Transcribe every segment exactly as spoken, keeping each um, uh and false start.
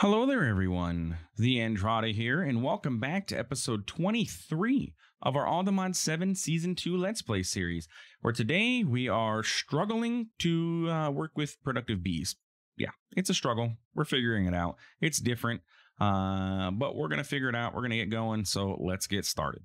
Hello there, everyone. TheAndrata here, and welcome back to episode twenty-three of our All the Mods seven Season two Let's Play series, where today we are struggling to uh, work with Productive Bees. Yeah, it's a struggle. We're figuring it out. It's different, uh, but we're going to figure it out. We're going to get going, so let's get started.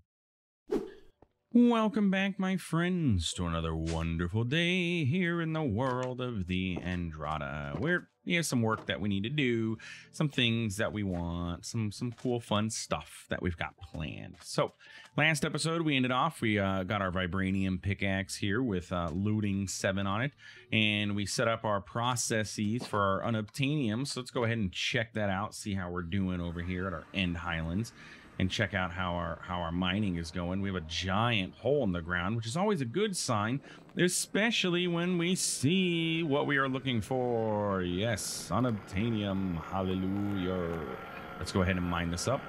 Welcome back, my friends, to another wonderful day here in the world of the Andrata, where we have some work that we need to do, some things that we want, some some cool, fun stuff that we've got planned. So last episode, we ended off, we uh, got our Vibranium pickaxe here with uh, looting seven on it, and we set up our processes for our unobtainium. So let's go ahead and check that out, see how we're doing over here at our End Highlands, and check out how our how our mining is going. We have a giant hole in the ground, which is always a good sign, especially when we see what we are looking for. Yes, unobtainium, hallelujah. Let's go ahead and mine this up.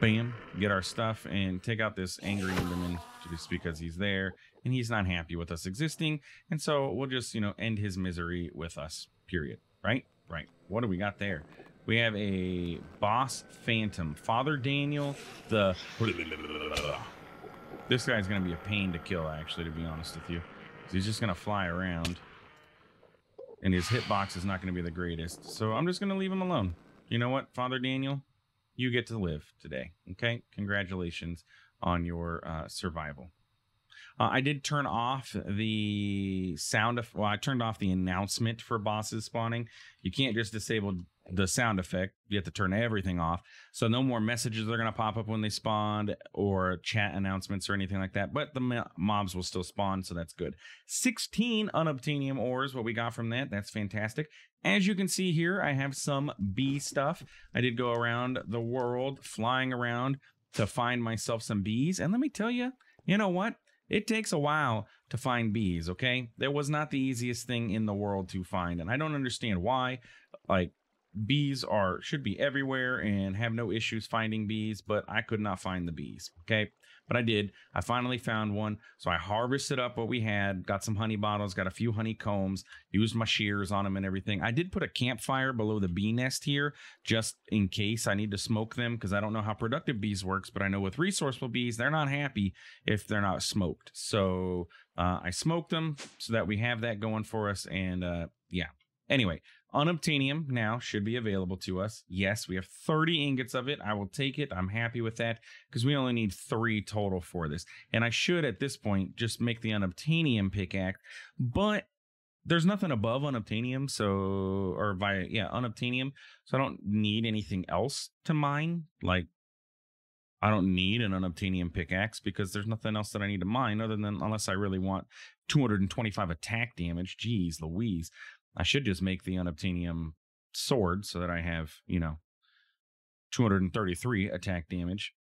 Bam, get our stuff and take out this angry Enderman just because he's there and he's not happy with us existing. And so we'll just, you know, end his misery with us, period. Right? Right. What do we got there? We have a boss phantom, Father Daniel. The this guy's gonna be a pain to kill, actually, to be honest with you. He's just gonna fly around, and his hitbox is not gonna be the greatest. So I'm just gonna leave him alone. You know what, Father Daniel, you get to live today. Okay, congratulations on your uh, survival. Uh, I did turn off the sound of. Well, I turned off the announcement for bosses spawning. You can't just disable the sound effect. You have to turn everything off, so no more messages are going to pop up when they spawn or chat announcements or anything like that, but the mo mobs will still spawn, so that's good. Sixteen unobtainium ores, what we got from that. That's fantastic. As you can see here, I have some bee stuff. I did go around the world flying around to find myself some bees, and let me tell you, you know what, it takes a while to find bees. Okay, that was not the easiest thing in the world to find, and I don't understand why. Like, bees are should be everywhere and have no issues finding bees, but I could not find the bees. Okay, but I did. I finally found one, so I harvested up what we had, got some honey bottles, got a few honeycombs, used my shears on them and everything. I did put a campfire below the bee nest here just in case I need to smoke them, because I don't know how Productive Bees works, but I know with Resourceful Bees, they're not happy if they're not smoked. So uh, I smoked them so that we have that going for us, and uh, yeah. Anyway, unobtainium now should be available to us. Yes, we have thirty ingots of it. I will take it. I'm happy with that, because we only need three total for this. And I should, at this point, just make the unobtainium pickaxe, but there's nothing above unobtainium, so, or via, yeah, unobtainium. So I don't need anything else to mine. Like, I don't need an unobtainium pickaxe because there's nothing else that I need to mine, other than, unless I really want two hundred twenty-five attack damage. Jeez Louise. I should just make the unobtainium sword so that I have, you know, two hundred thirty-three attack damage.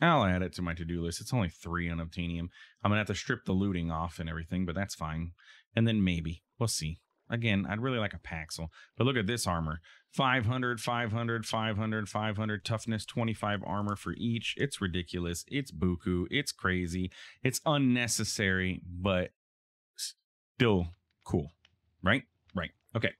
I'll add it to my to-do list. It's only three unobtainium. I'm going to have to strip the looting off and everything, but that's fine. And then maybe. We'll see. Again, I'd really like a Paxel. But look at this armor. five hundred, five hundred, five hundred, five hundred, toughness, twenty-five armor for each. It's ridiculous. It's buku. It's crazy. It's unnecessary, but still cool, right? Right. Okay,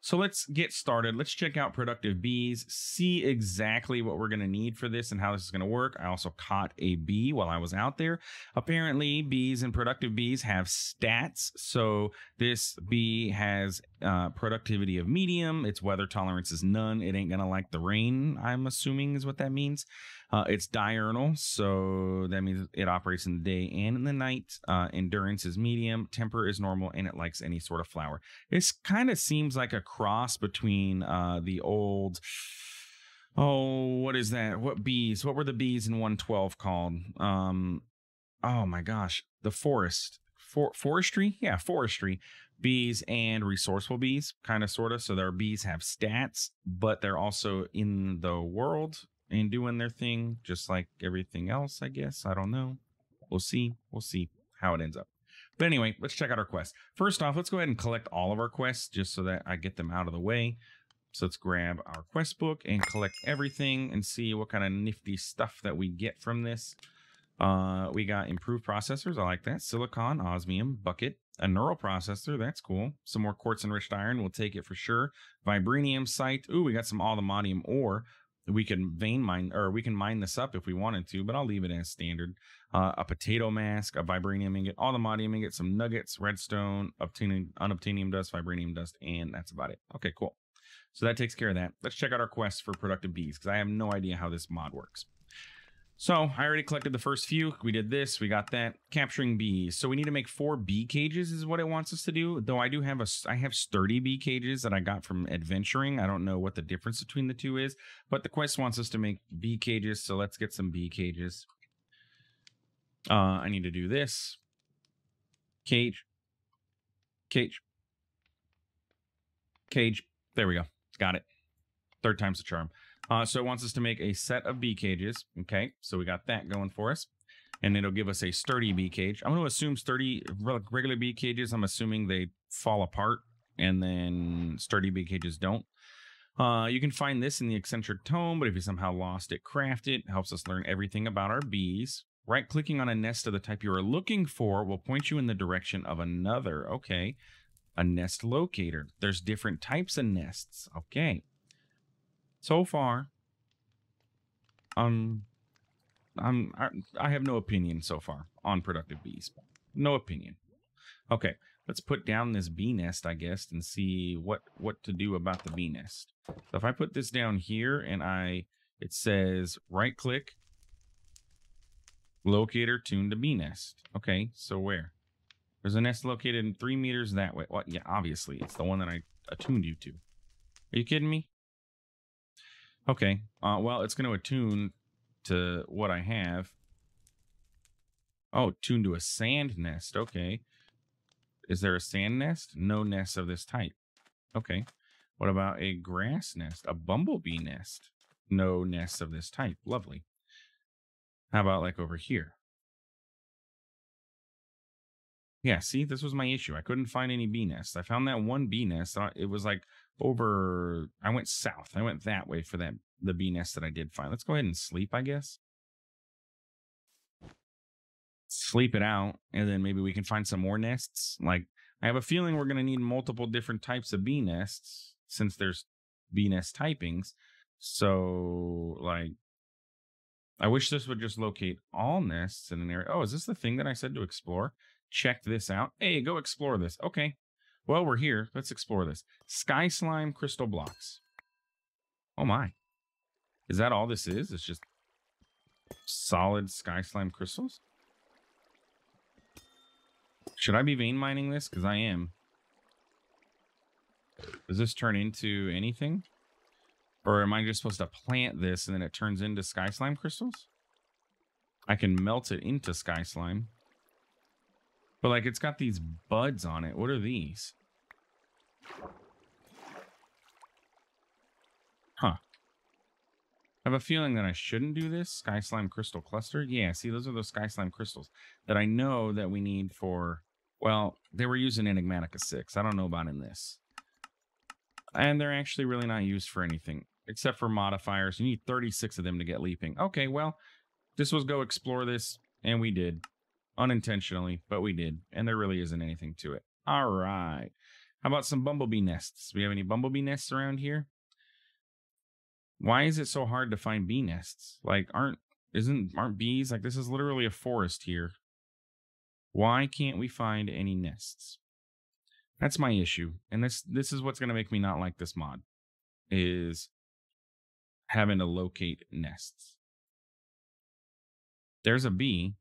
so let's get started. Let's check out Productive Bees, see exactly what we're going to need for this and how this is going to work. I also caught a bee while I was out there. Apparently, bees and Productive Bees have stats. So this bee has uh, productivity of medium. Its weather tolerance is none. It ain't going to like the rain, I'm assuming is what that means. Uh, it's diurnal, so that means it operates in the day and in the night. Uh, endurance is medium, temper is normal, and it likes any sort of flower. This kind of seems like a cross between uh, the old... Oh, what is that? What bees? What were the bees in one twelve called? Um, oh, my gosh. The forest. For forestry? Yeah, forestry. Bees and Resourceful Bees, kind of, sort of. So their bees have stats, but they're also in the world and doing their thing, just like everything else, I guess. I don't know. We'll see. We'll see how it ends up. But anyway, let's check out our quests. First off, let's go ahead and collect all of our quests just so that I get them out of the way. So let's grab our quest book and collect everything and see what kind of nifty stuff that we get from this. Uh, we got improved processors. I like that. Silicon, osmium, bucket, a neural processor. That's cool. Some more quartz-enriched iron. We'll take it for sure. Vibranium site. Ooh, we got some all the modium ore. We can vein mine, or we can mine this up if we wanted to, but I'll leave it as standard. Uh, a potato mask, a vibranium ingot, all the modium ingot, some nuggets, redstone, obtaining unobtainium dust, vibranium dust, and that's about it. Okay, cool. So that takes care of that. Let's check out our quest for productive bees, because I have no idea how this mod works. So I already collected the first few. We did this. We got that. Capturing bees. So we need to make four bee cages is what it wants us to do. Though I do have a, I have sturdy bee cages that I got from adventuring. I don't know what the difference between the two is, but the quest wants us to make bee cages. So let's get some bee cages. Uh, I need to do this. Cage. Cage. Cage. There we go. Got it. Third time's the charm. Uh, so it wants us to make a set of bee cages. Okay, so we got that going for us. And it'll give us a sturdy bee cage. I'm going to assume sturdy, regular bee cages, I'm assuming they fall apart. And then sturdy bee cages don't. Uh, you can find this in the eccentric tome, but if you somehow lost it, craft it. It helps us learn everything about our bees. Right-clicking on a nest of the type you are looking for will point you in the direction of another. Okay, a nest locator. There's different types of nests. Okay. So far, um, I'm, I, I have no opinion so far on productive bees. No opinion. Okay, let's put down this bee nest, I guess, and see what, what to do about the bee nest. So if I put this down here and I, it says right click, locator tuned to bee nest. Okay, so where? There's a nest located in three meters that way. Well, yeah, obviously, it's the one that I attuned you to. Are you kidding me? Okay, uh, well, it's going to attune to what I have. Oh, tuned to a sand nest. Okay. Is there a sand nest? No nests of this type. Okay. What about a grass nest? A bumblebee nest? No nests of this type. Lovely. How about like over here? Yeah, see, this was my issue. I couldn't find any bee nests. I found that one bee nest. It was like... over, I went south. I went that way for that the bee nest that I did find. Let's go ahead and sleep, I guess. Sleep it out, and then maybe we can find some more nests. Like, I have a feeling we're going to need multiple different types of bee nests since there's bee nest typings. So, like, I wish this would just locate all nests in an area. Oh, is this the thing that I said to explore? Check this out. Hey, go explore this. Okay. Well, we're here. Let's explore this. Sky slime crystal blocks. Oh my. Is that all this is? It's just solid sky slime crystals? Should I be vein mining this? Because I am. Does this turn into anything? Or am I just supposed to plant this and then it turns into sky slime crystals? I can melt it into sky slime. But, like, it's got these buds on it. What are these? Huh. I have a feeling that I shouldn't do this. Sky slime crystal cluster. Yeah, see, those are those sky slime crystals that I know that we need for... Well, they were using Enigmatica six. I don't know about in this. And they're actually really not used for anything, except for modifiers. You need thirty-six of them to get leaping. Okay, well, this was go explore this, and we did. Unintentionally, but we did, and there really isn't anything to it. All right, how about some bumblebee nests? Do we have any bumblebee nests around here? Why is it so hard to find bee nests? Like, aren't isn't aren't bees, like, this is literally a forest here. Why can't we find any nests? That's my issue, and this this is what's going to make me not like this mod, is having to locate nests. There's a bee.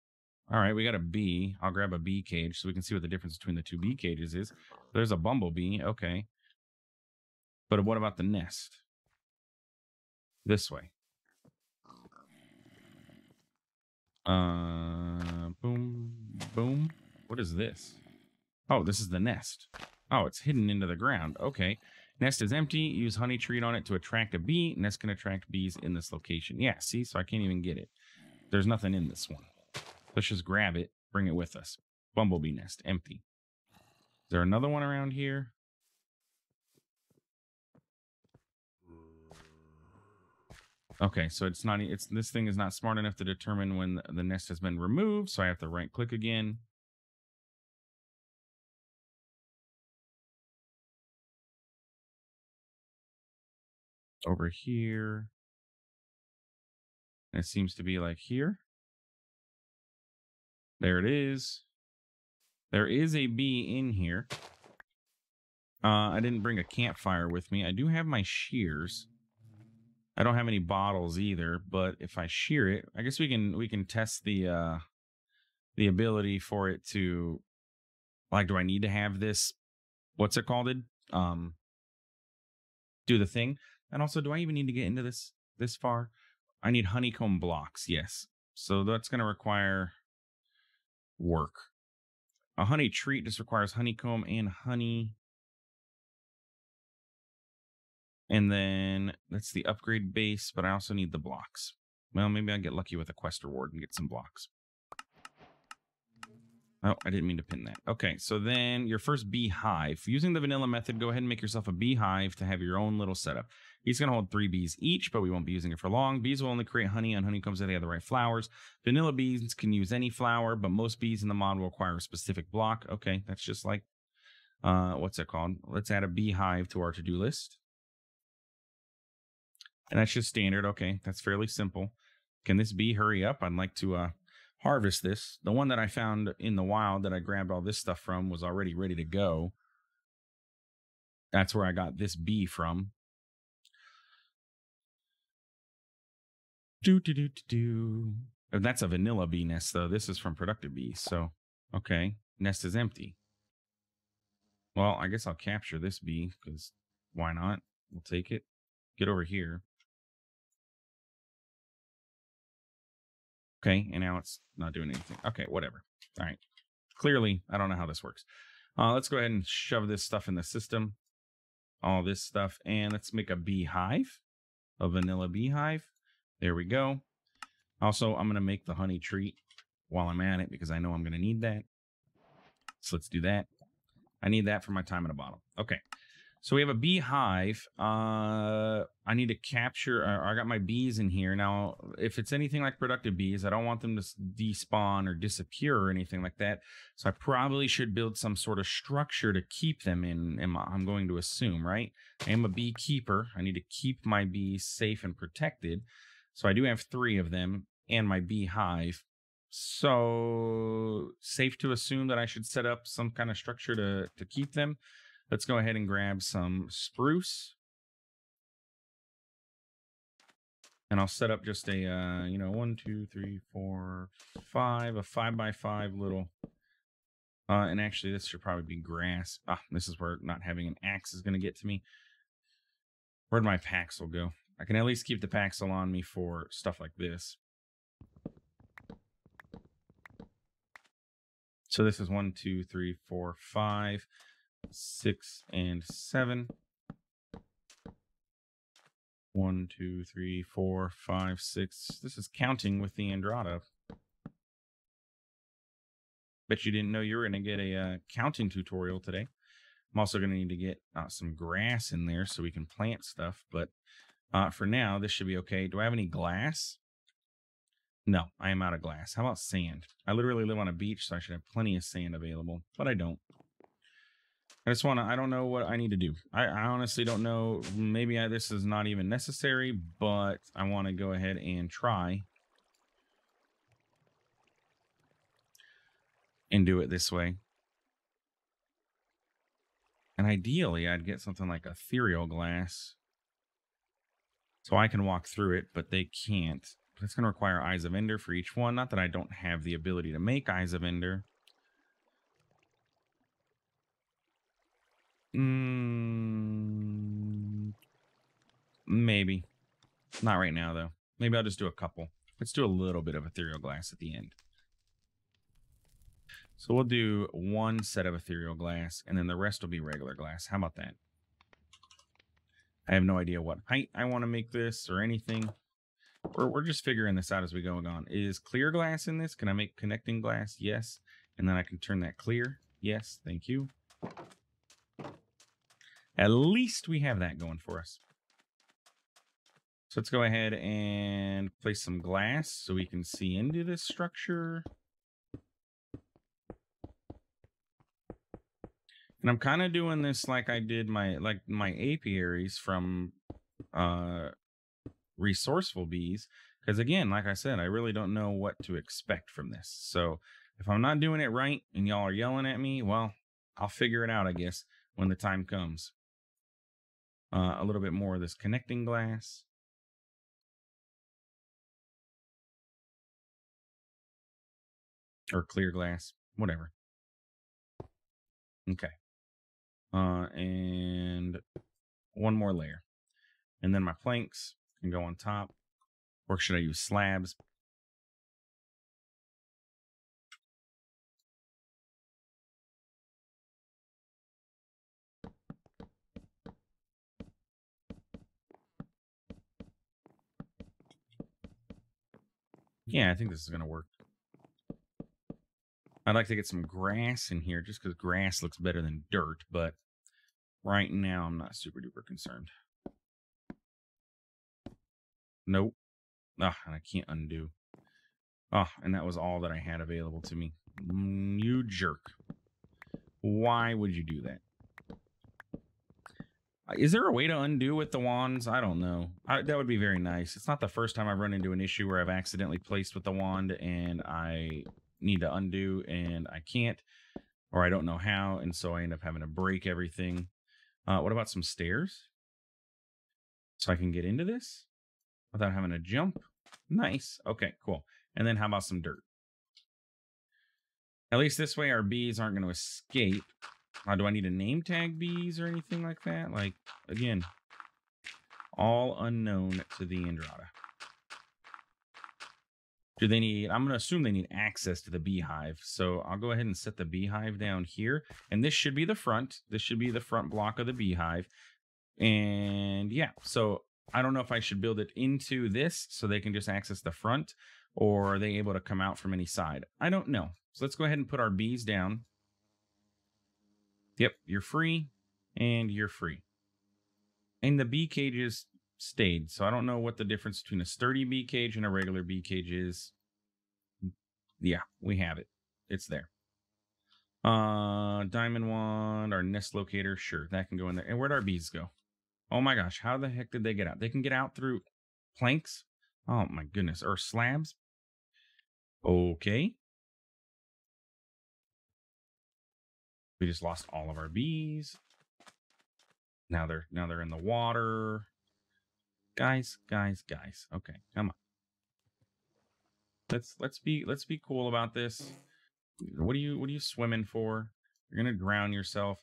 All right, we got a bee. I'll grab a bee cage so we can see what the difference between the two bee cages is. There's a bumblebee. Okay. But what about the nest? This way. Uh, boom, boom. What is this? Oh, this is the nest. Oh, it's hidden into the ground. Okay. Nest is empty. Use honey treat on it to attract a bee. Nest can attract bees in this location. Yeah, see? So I can't even get it. There's nothing in this one. Let's just grab it, bring it with us. Bumblebee nest, empty. Is there another one around here? Okay, so it's not, it's this thing is not smart enough to determine when the nest has been removed, so I have to right click again. over here. And it seems to be like here. There it is. There is a bee in here. Uh, I didn't bring a campfire with me. I do have my shears. I don't have any bottles either, but if I shear it, I guess we can we can test the uh, the ability for it to, like, do I need to have this? What's it called? Um, do the thing. And also, do I even need to get into this this far? I need honeycomb blocks. Yes. So that's going to require work. A honey treat just requires honeycomb and honey. And then that's the upgrade base, but I also need the blocks. Well, maybe I'll get lucky with a quest reward and get some blocks. Oh, I didn't mean to pin that. Okay, so then your first beehive. Using the vanilla method, go ahead and make yourself a beehive to have your own little setup. It's going to hold three bees each, but we won't be using it for long. Bees will only create honey on honeycombs if they have the right flowers. Vanilla bees can use any flower, but most bees in the mod will require a specific block. Okay, that's just like, uh, what's it called? Let's add a beehive to our to-do list. And that's just standard. Okay, that's fairly simple. Can this bee hurry up? I'd like to uh, harvest this. The one that I found in the wild that I grabbed all this stuff from was already ready to go. That's where I got this bee from. Do, do, do, do, do. Oh, that's a vanilla bee nest, though. This is from Productive Bees. So, okay, nest is empty. Well, I guess I'll capture this bee because why not? We'll take it. Get over here. Okay, and now it's not doing anything. Okay, whatever. All right. Clearly, I don't know how this works. Uh, let's go ahead and shove this stuff in the system. All this stuff. And let's make a beehive. A vanilla beehive. There we go. Also, I'm going to make the honey treat while I'm at it because I know I'm going to need that. So let's do that. I need that for my time in a bottle. Okay. So we have a beehive. Uh, I need to capture. Uh, I got my bees in here. Now, if it's anything like Productive Bees, I don't want them to despawn or disappear or anything like that. So I probably should build some sort of structure to keep them in, in my, I'm going to assume, right? I am a beekeeper. I need to keep my bees safe and protected. So I do have three of them and my beehive. So safe to assume that I should set up some kind of structure to, to keep them. Let's go ahead and grab some spruce. And I'll set up just a, uh, you know, one, two, three, four, five, a five by five little. Uh, and actually, this should probably be grass. Ah, this is where not having an axe is going to get to me. Where'd my paxel go? I can at least keep the paxel on me for stuff like this. So this is one, two, three, four, five, six, and seven. One, two, three, four, five, six. This is counting with the Andrata. Bet you didn't know you were going to get a uh, counting tutorial today. I'm also going to need to get uh, some grass in there so we can plant stuff, but Uh, for now, this should be okay. Do I have any glass? No, I am out of glass. How about sand? I literally live on a beach, so I should have plenty of sand available, but I don't. I just want to, I don't know what I need to do. I, I honestly don't know. Maybe I, this is not even necessary, but I want to go ahead and try and do it this way. And ideally, I'd get something like ethereal glass. So I can walk through it, but they can't. That's going to require Eyes of Ender for each one. Not that I don't have the ability to make Eyes of Ender. Mm, maybe. Not right now, though. Maybe I'll just do a couple. Let's do a little bit of ethereal glass at the end. So we'll do one set of ethereal glass, and then the rest will be regular glass. How about that? I have no idea what height I want to make this or anything. We're, we're just figuring this out as we go on. Is clear glass in this? Can I make connecting glass? Yes. And then I can turn that clear. Yes. Thank you. At least we have that going for us. So let's go ahead and place some glass so we can see into this structure. And I'm kind of doing this like I did my like my apiaries from uh, Resourceful Bees, because again, like I said, I really don't know what to expect from this. So if I'm not doing it right and y'all are yelling at me, well, I'll figure it out, I guess, when the time comes. Uh, a little bit more of this connecting glass. Or clear glass, whatever. Okay. Uh, and one more layer. And then my planks can go on top. Or should I use slabs? Yeah, I think this is going to work. I'd like to get some grass in here just because grass looks better than dirt, but right now I'm not super duper concerned. Nope. Ah, and I can't undo. Ah, and that was all that I had available to me. Mm, you jerk. Why would you do that? Is there a way to undo with the wands? I don't know. I, that would be very nice. It's not the first time I've run into an issue where I've accidentally placed with the wand and I need to undo and I can't, or I don't know how, and so I end up having to break everything. Uh, what about some stairs? So I can get into this without having to jump? Nice. Okay, cool. And then how about some dirt? At least this way our bees aren't going to escape. Uh, do I need to name tag bees or anything like that? Like, again, all unknown to the Andrata. Do they need, I'm going to assume they need access to the beehive. So I'll go ahead and set the beehive down here. And this should be the front. This should be the front block of the beehive. And yeah, so I don't know if I should build it into this so they can just access the front, or are they able to come out from any side? I don't know. So let's go ahead and put our bees down. Yep, you're free, and you're free. And the bee cages stayed, so I don't know what the difference between a sturdy bee cage and a regular bee cage is. Yeah, we have it. It's there. Uh, diamond wand, our nest locator, sure, that can go in there. And where'd our bees go? Oh my gosh, how the heck did they get out? They can get out through planks? Oh my goodness, or slabs? Okay. We just lost all of our bees. Now they're now they're in the water. Guys, guys, guys. Okay, come on. Let's let's be let's be cool about this. What are you what are you swimming for? You're gonna drown yourself.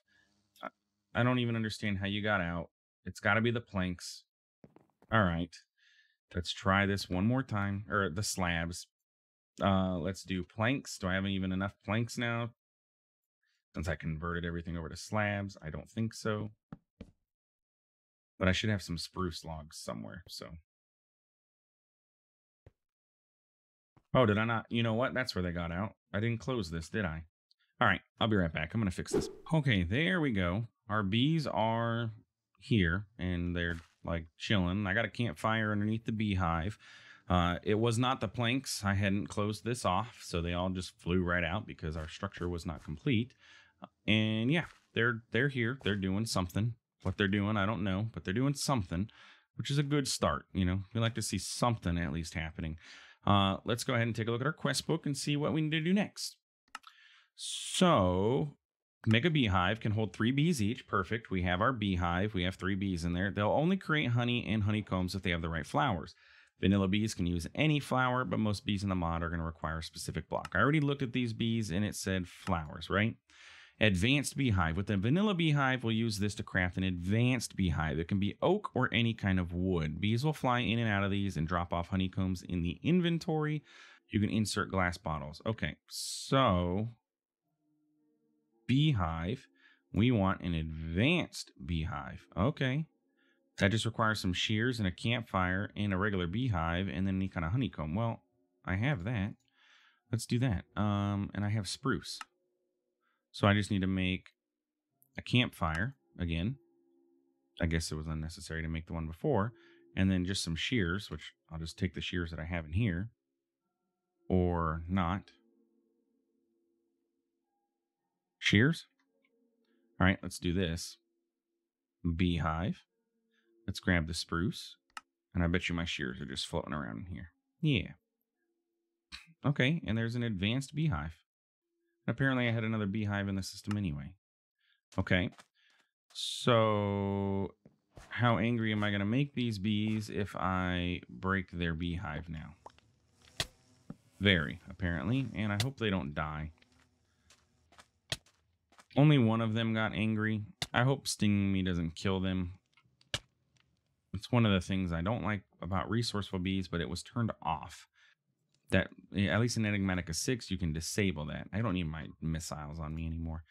I, I don't even understand how you got out. It's got to be the planks. All right, let's try this one more time. Or the slabs. Uh, let's do planks. Do I have even enough planks now? Since I converted everything over to slabs, I don't think so. But I should have some spruce logs somewhere, so. Oh, did I not? You know what? That's where they got out. I didn't close this, did I? All right, I'll be right back. I'm going to fix this. Okay, there we go. Our bees are here, and they're, like, chilling. I got a campfire underneath the beehive. Uh, it was not the planks. I hadn't closed this off, so they all just flew right out because our structure was not complete. And yeah, they're they're here. They're doing something. What they're doing, I don't know, but they're doing something, which is a good start. You know, we like to see something at least happening. Uh, let's go ahead and take a look at our quest book and see what we need to do next. So, mega beehive can hold three bees each. Perfect. We have our beehive. We have three bees in there. They'll only create honey and honeycombs if they have the right flowers. Vanilla bees can use any flower, but most bees in the mod are going to require a specific block. I already looked at these bees and it said flowers, right? Advanced beehive. With the vanilla beehive, we'll use this to craft an advanced beehive. It can be oak or any kind of wood. Bees will fly in and out of these and drop off honeycombs in the inventory. You can insert glass bottles. Okay, so beehive. We want an advanced beehive. Okay. That just requires some shears and a campfire and a regular beehive and then any kind of honeycomb. Well, I have that. Let's do that. Um, and I have spruce. So I just need to make a campfire again. I guess it was unnecessary to make the one before. And then just some shears, which I'll just take the shears that I have in here. Or not. Shears? All right, let's do this. Beehive. Let's grab the spruce. And I bet you my shears are just floating around in here. Yeah. Okay, and there's an advanced beehive. Apparently I had another beehive in the system anyway. Okay. So how angry am I going to make these bees if I break their beehive now? Very, apparently. And I hope they don't die. Only one of them got angry. I hope stinging me doesn't kill them. It's one of the things I don't like about resourceful bees, but it was turned off. That, at least in Enigmatica six, you can disable that. I don't need my missiles on me anymore.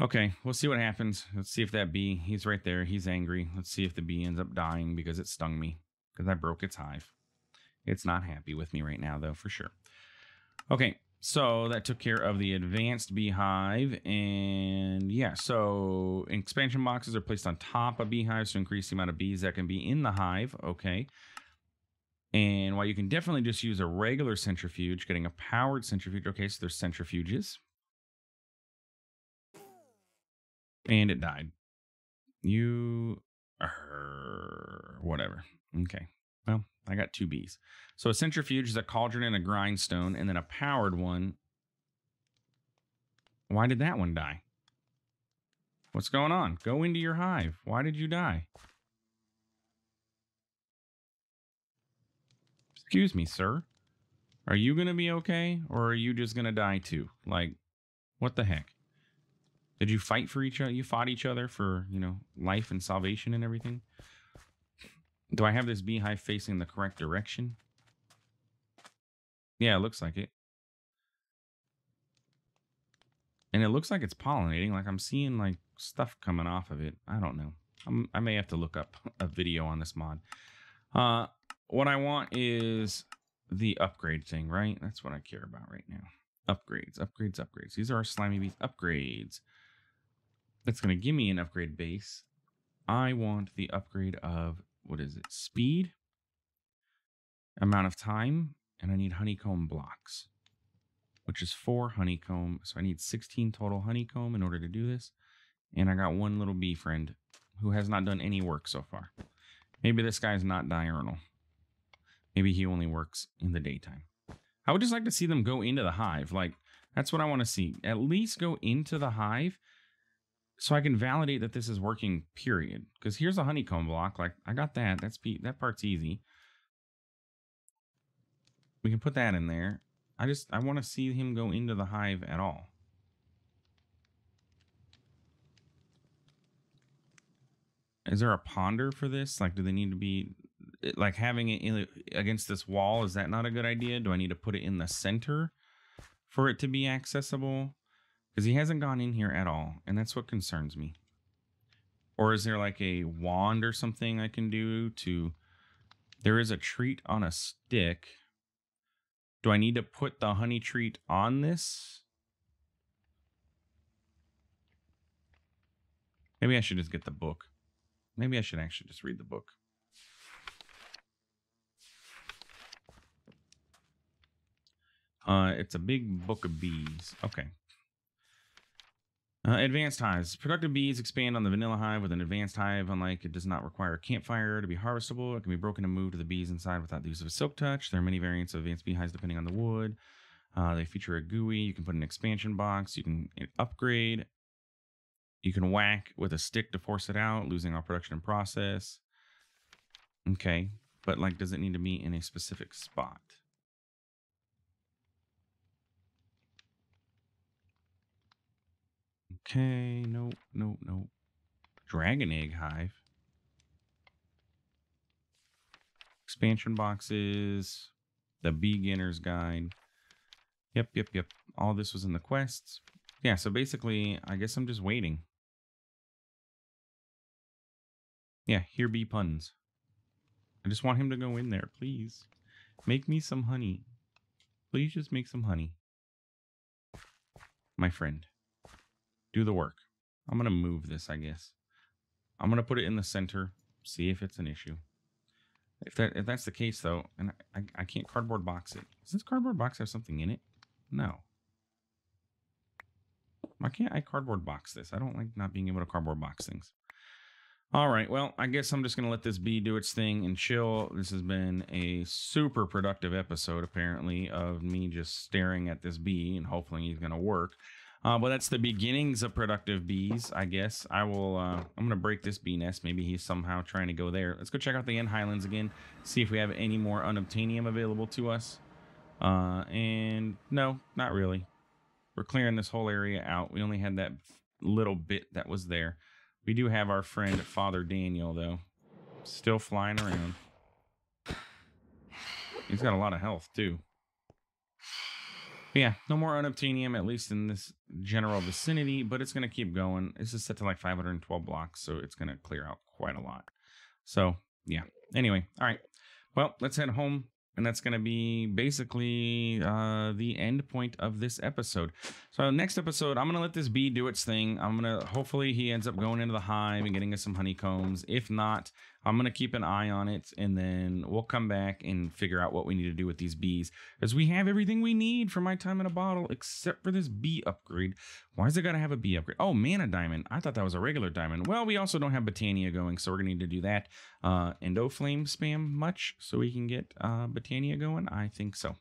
Okay, we'll see what happens. Let's see if that bee, he's right there. He's angry. Let's see if the bee ends up dying because it stung me. Because I broke its hive. It's not happy with me right now, though, for sure. Okay, so that took care of the advanced beehive. And yeah, so expansion boxes are placed on top of beehives to increase the amount of bees that can be in the hive. Okay. And while you can definitely just use a regular centrifuge, getting a powered centrifuge. Okay, so there's centrifuges. And it died. You are whatever. Okay. Well, I got two bees. So a centrifuge is a cauldron and a grindstone, and then a powered one. Why did that one die? What's going on? Go into your hive. Why did you die? Excuse me, sir. Are you going to be okay? Or are you just going to die too? Like, what the heck? Did you fight for each other? You fought each other for, you know, life and salvation and everything? Do I have this beehive facing the correct direction? Yeah, it looks like it. And it looks like it's pollinating. Like, I'm seeing, like, stuff coming off of it. I don't know. I'm, I may have to look up a video on this mod. Uh... What I want is the upgrade thing, right? That's what I care about right now. Upgrades, upgrades, upgrades. These are our slimy bees. Upgrades. That's going to give me an upgrade base. I want the upgrade of, what is it? Speed, amount of time, and I need honeycomb blocks, which is four honeycomb. So I need sixteen total honeycomb in order to do this. And I got one little bee friend who has not done any work so far. Maybe this guy's not diurnal. Maybe he only works in the daytime. I would just like to see them go into the hive. Like, that's what I want to see. At least go into the hive so I can validate that this is working, period. Because here's a honeycomb block. Like, I got that. That's that part's easy. We can put that in there. I just, I want to see him go into the hive at all. Is there a ponder for this? Like, do they need to be... Like, having it in, against this wall, is that not a good idea? Do I need to put it in the center for it to be accessible? Because he hasn't gone in here at all, and that's what concerns me. Or is there like a wand or something I can do to... There is a treat on a stick. Do I need to put the honey treat on this? Maybe I should just get the book. Maybe I should actually just read the book. Uh, it's a big book of bees. Okay. Uh, advanced hives. Productive bees expand on the vanilla hive with an advanced hive. Unlike it does not require a campfire to be harvestable. It can be broken and moved to the bees inside without the use of a silk touch. There are many variants of advanced beehives depending on the wood. Uh, they feature a G U I. You can put an expansion box. You can upgrade. You can whack with a stick to force it out, losing all production and process. Okay. But, like, does it need to be in a specific spot? Okay, nope, nope, nope. Dragon egg hive. Expansion boxes. The beginner's guide. Yep, yep, yep. All this was in the quests. Yeah, so basically, I guess I'm just waiting. Yeah, here be puns. I just want him to go in there, please. Make me some honey. Please just make some honey. My friend. Do the work. I'm going to move this, I guess. I'm going to put it in the center, see if it's an issue. If that if that's the case, though, and I, I, I can't cardboard box it. Does this cardboard box have something in it? No. Why can't I cardboard box this? I don't like not being able to cardboard box things. All right, well, I guess I'm just going to let this bee do its thing and chill. This has been a super productive episode, apparently, of me just staring at this bee, and hopefully he's going to work. Uh, but that's the beginnings of Productive Bees, I guess. I will, uh, I'm going to break this bee nest. Maybe he's somehow trying to go there. Let's go check out the End Highlands again, see if we have any more unobtainium available to us. Uh, and no, not really. We're clearing this whole area out. We only had that little bit that was there. We do have our friend Father Daniel, though, still flying around. He's got a lot of health, too. Yeah, no more unobtainium, at least in this general vicinity, but it's going to keep going. This is set to like five hundred twelve blocks, so it's going to clear out quite a lot. So, yeah. Anyway, all right. Well, let's head home, and that's going to be basically uh, the end point of this episode. So, next episode, I'm going to let this bee do its thing. I'm going to, hopefully, he ends up going into the hive and getting us some honeycombs. If not, I'm going to keep an eye on it, and then we'll come back and figure out what we need to do with these bees, because we have everything we need for my time in a bottle, except for this bee upgrade. Why is it got to have a bee upgrade? Oh, mana diamond. I thought that was a regular diamond. Well, we also don't have Botania going, so we're going to need to do that. Uh, Endo flame spam much so we can get uh, Botania going? I think so.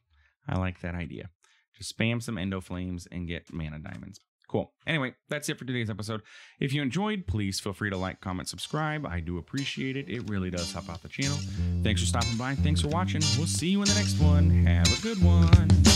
I like that idea. Just spam some Endo flames and get mana diamonds. Cool. Anyway, that's it for today's episode. If you enjoyed, please feel free to like, comment, subscribe. I do appreciate it. It really does help out the channel. Thanks for stopping by. Thanks for watching. We'll see you in the next one. Have a good one.